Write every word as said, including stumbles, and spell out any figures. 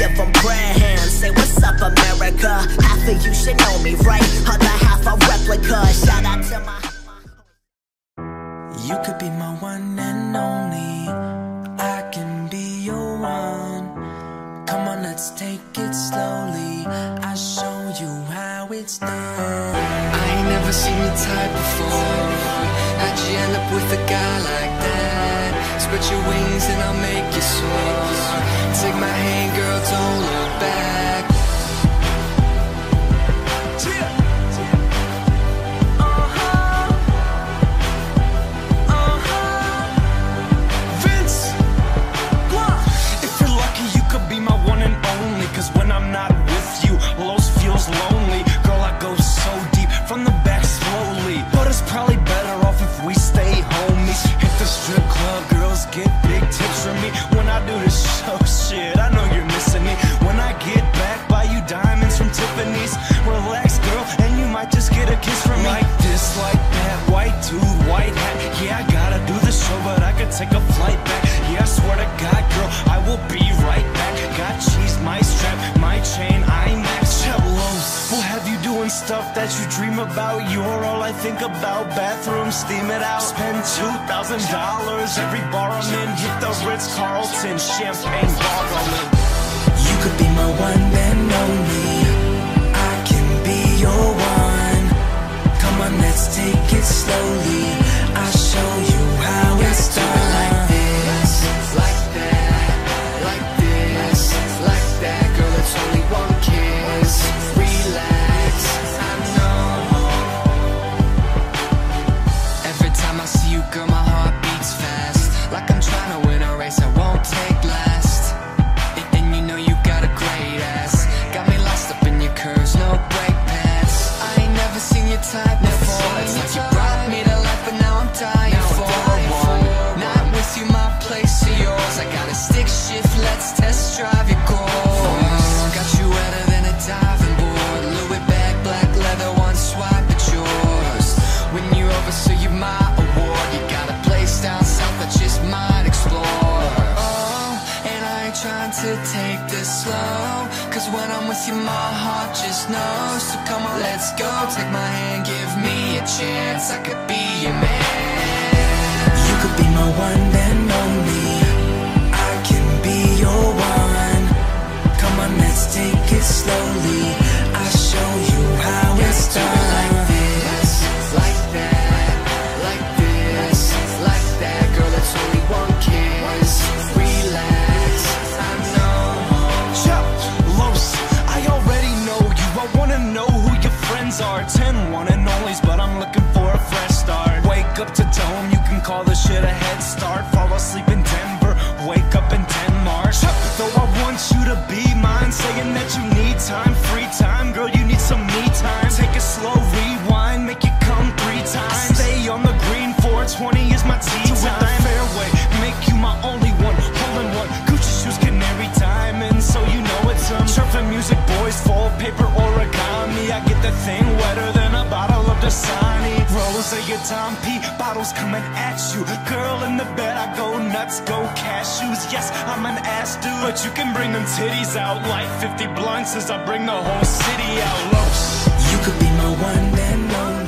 give them grand hands. Say what's up, America. Half of you should know me, right? Other half a replica. Shout out to my... You could be my one and only. I can be your one. Come on, let's take it slowly. I'll show you how it's done. I ain't never seen your type before. How'd you end up with a guy like that? Spread your wings and I'll make you soar. Take my hand, girl, don't look back. Take a flight back, yeah, I swear to God, girl, I will be right back. Got cheese, my strap, my chain, I'm max Los. We'll have you doing stuff that you dream about. You're all I think about, bathroom, steam it out. Spend two thousand dollars every bar I'm in. Hit the Ritz-Carlton, champagne bottle. You could be my one and only. I can be your one. Come on, let's take it slowly. I'll show you how it's done. Take this slow, cause when I'm with you my heart just knows. So come on, let's go, take my hand, give me a chance. I could be your man. You could be my one and only. I can be your one. Come on, let's take it slowly. I'll show you how it's done. Like this, like that, like this, like that. Girl, it's only one kiss. Relax. Are ten one and onlys, but I'm looking for a fresh start. Wake up to Dome, you can call this shit a head start. Fall asleep in Denver, wake up in Denmark. Though I want you to be mine, saying that you need time, free time. Girl, you need some me time. Take a slow rewind, make it come three times. I stay on the green, four twenty is my tea time. With the fairway, make you my only one, holding one. Gucci shoes, canary diamonds, so you know it's um. Surfing music, boys, full paper origami. I get the thing wetter than a bottle of Dasani. Rolls of your Tom P, bottles coming at you. Girl in the bed, I go nuts, go cashews. Yes, I'm an ass dude, but you can bring them titties out. Like fifty blunts as I bring the whole city out. Los, you could be my one and only.